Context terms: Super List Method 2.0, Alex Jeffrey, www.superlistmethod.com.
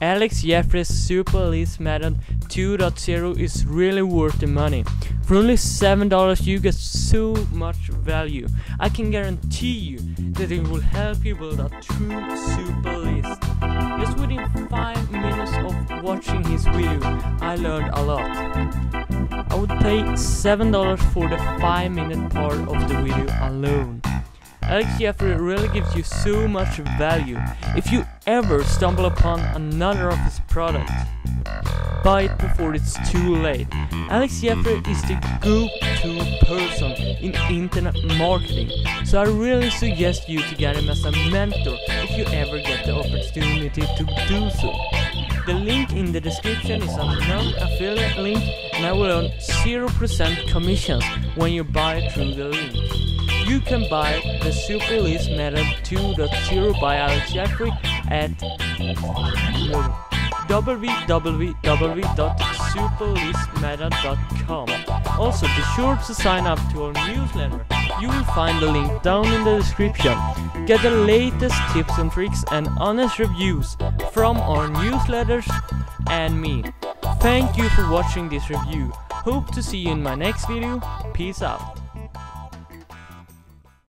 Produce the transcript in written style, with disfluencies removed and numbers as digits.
Alex Jeffrey's Super List Method 2.0 is really worth the money. For only $7 you get so much value. I can guarantee you that it will help you build a true super list. Just within 5 minutes of watching his video, I learned a lot. I would pay $7 for the 5-minute part of the video alone. Alex Jeffrey really gives you so much value. If you ever stumble upon another of his products, buy it before it's too late. Alex Jeffrey is the go-to person in internet marketing, so I really suggest you to get him as a mentor if you ever get the opportunity to do so. The link in the description is a non-affiliate link, and I will earn 0% commissions when you buy through the link. You can buy the Super List Method 2.0 by Alex Jeffrey at www.superlistmethod.com. Also, be sure to sign up to our newsletter. You will find the link down in the description. Get the latest tips and tricks and honest reviews from our newsletters and me. Thank you for watching this review. Hope to see you in my next video. Peace out.